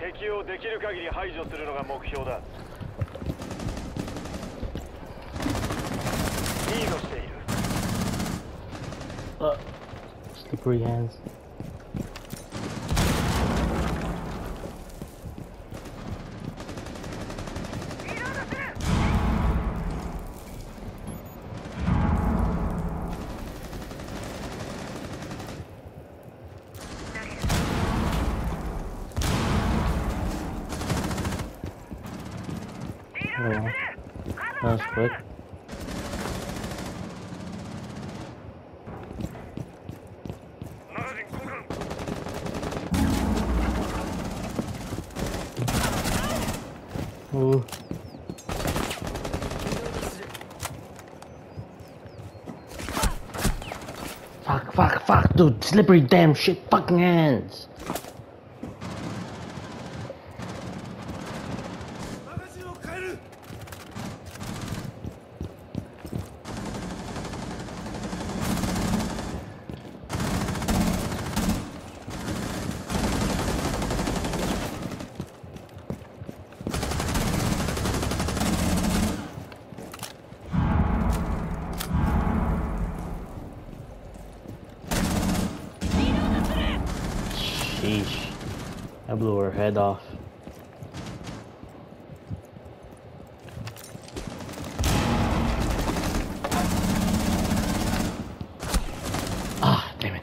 敵をできる限り排除するのが目標だ。リードしている。あ、slippery hands。That was quick. Ooh. Fuck, fuck, fuck, dude. Slippery damn shit, fucking hands. I blew her head off. Ah, damn it.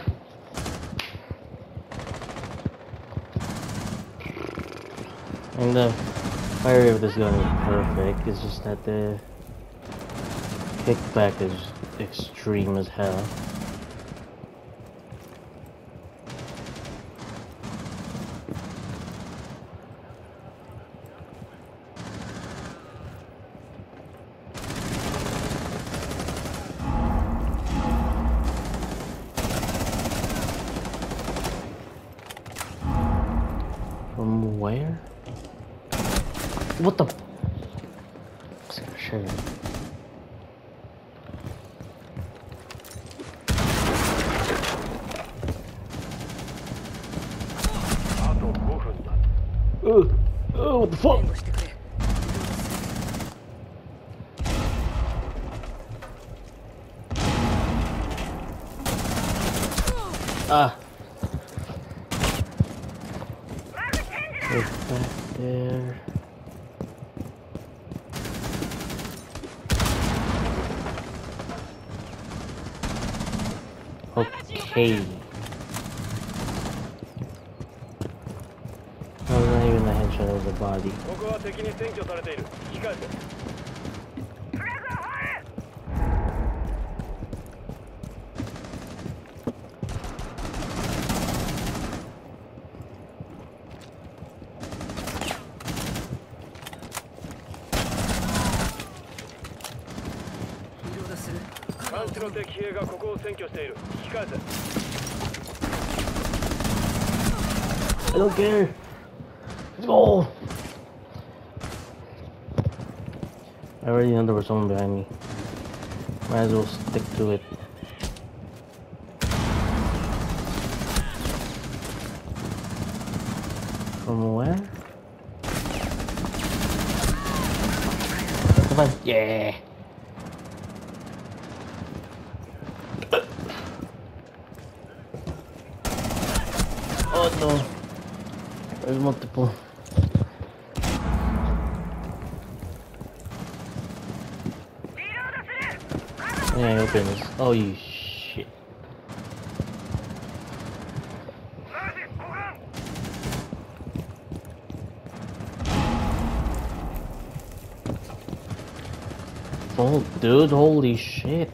And the fire of this gun is perfect, it's just that the kickback is extreme as hell. From where? What the? I was gonna show you. Oh, oh, what the fuck? Ah. It's back there. Okay. That was not even the headshot, it was the body. I don't care. Let's go. I already know there was someone behind me. Might as well stick to it. From where? Come on. Yeah. Oh no, there's multiple. Yeah, open this. Oh, you shit. Oh, dude, holy shit.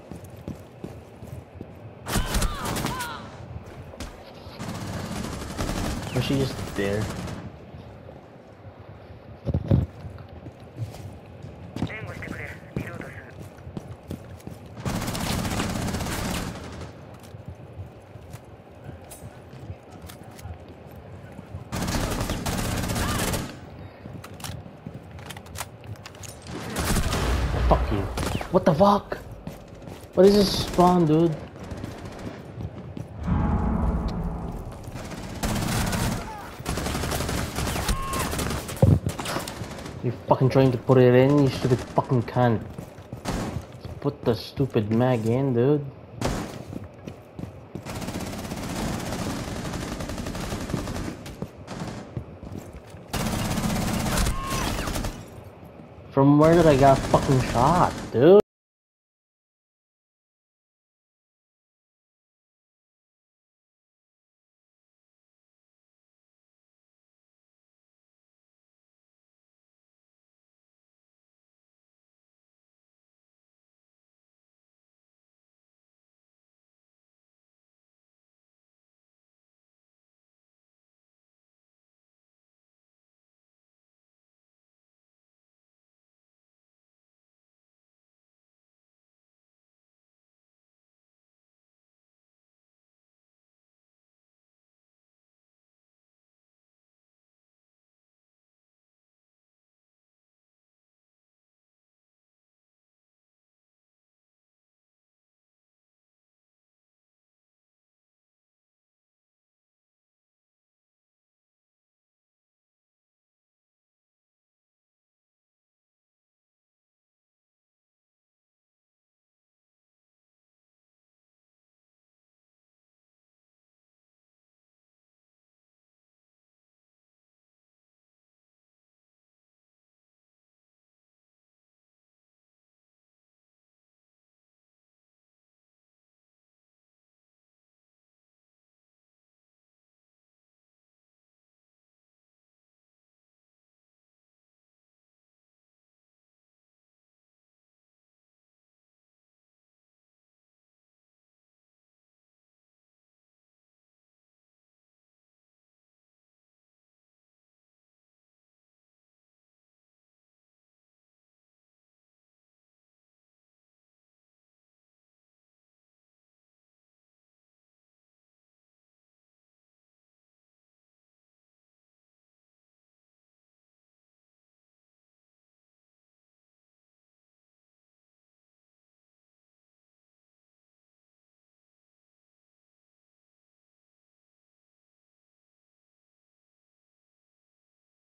Was she just there? Fuck you. What the fuck? What is this spawn, dude? You fucking trying to put it in, you stupid fucking cunt. Let's put the stupid mag in, dude. From where did I got fucking shot, dude?